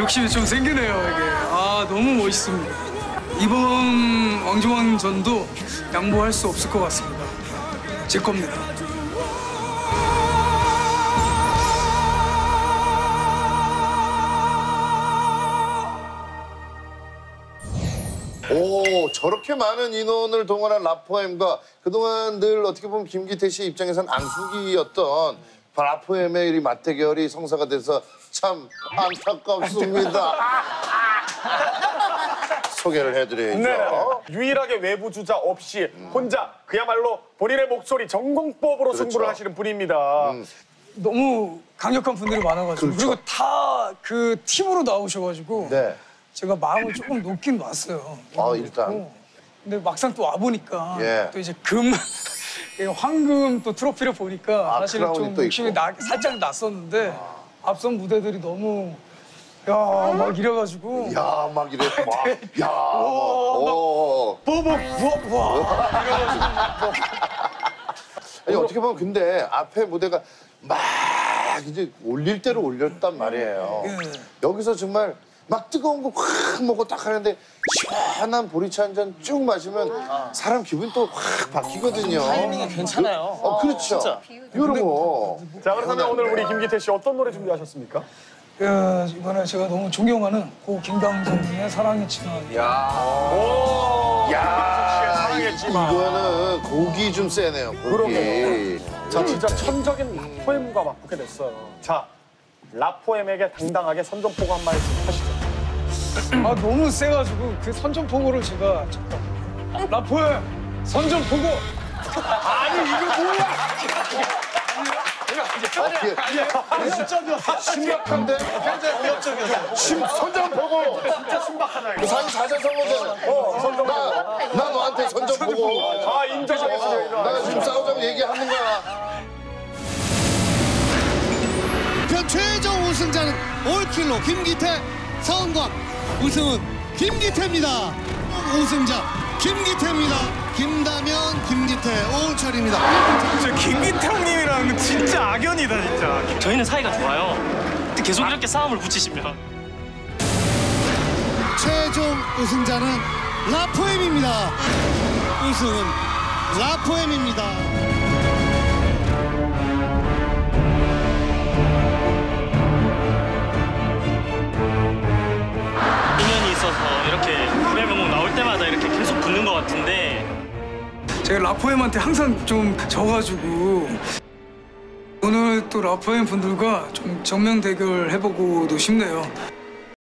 욕심이 좀 생기네요, 이게. 아, 너무 멋있습니다. 이번 왕중왕전도 양보할 수 없을 것 같습니다. 제 겁니다. 오, 저렇게 많은 인원을 동원한 라포엠과 그동안 늘 어떻게 보면 김기태 씨 입장에선 앙숙이었던 라포엠의 이 맞대결이 성사가 돼서 참 안타깝습니다. 소개를 해드려야죠. 네. 유일하게 외부 주자 없이 혼자 그야말로 본인의 목소리 전공법으로 그렇죠. 승부를 하시는 분입니다. 너무 강력한 분들이 많아가지고 그렇죠. 그리고 다 그 팀으로 나오셔가지고 네. 제가 마음을 조금 놓긴 놨어요. 아, 일단. 근데 막상 또 와보니까 예. 또 이제 황금 또 트로피를 보니까 아, 사실은 좀 욕심이 살짝 났었는데 아. 앞선 무대들이 너무 야, 막 이래가지고. 야, 막 이래. 막. 야. 오. 뽀뽀, 우와. 이래가지고. 아니, 어떻게 보면 근데 앞에 무대가 막 이제 올릴 대로 올렸단 말이에요. 네. 여기서 정말 막 뜨거운 거 확 먹고 딱 하는데 시원한 보리차 한 잔 쭉 마시면 사람 기분이 또 확 바뀌거든요. 타이밍이 괜찮아요. 그렇죠. 진짜. 이런 거. 자, 그렇다면 오늘 우리 김기태 씨 어떤 노래 준비하셨습니까? 이번에 제가 너무 존경하는 고 김다웅 선생님의 사랑의 진원. 야, 사랑의 진원. 이거는 곡이 좀 세네요. 그러게. 자, 진짜 천적인 라포엠과 맞붙게 됐어요. 자, 라포엠에게 당당하게 선전포고 한 말씀 하시죠. 아, 너무 세가지고 그 선전포고를 제가 잠깐. 라포엠 선전포고. 아니 이거 뭐야? 아니, 진짜 심각한데? 굉장히 위협적이었어. 선전포고! 진짜 신박하다, 이거. 사실 자세성어잖아. 나 너한테 선전포고. 아, 인정하겠습니다. 내가 지금 싸우자고 얘기하는 거야. 그 최종 우승자는 올킬로 김기태, 서은광. 우승은 김기태입니다. 우승자 김기태입니다. 김다면, 김기태, 오은철입니다. 저 김기태 형님이랑 진짜 악연이다, 진짜. 저희는 사이가 좋아요. 근데 계속 이렇게 싸움을 붙이시면. 최종 우승자는 라포엠입니다. 우승은 라포엠입니다. 이렇게 노래 명곡 나올 때마다 이렇게 계속 붙는 것 같은데 제가 라포엠한테 항상 좀 져가지고 오늘 또 라포엠 분들과 좀 정면 대결 해보고도 싶네요.